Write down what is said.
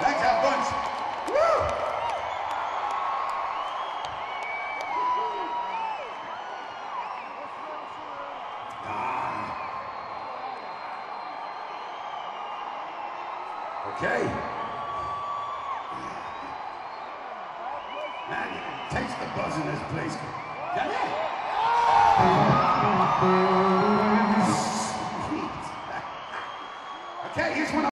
Thanks, have fun. Woo! Okay. Man, you can taste the buzz in this place. Yeah, yeah. Okay, here's one.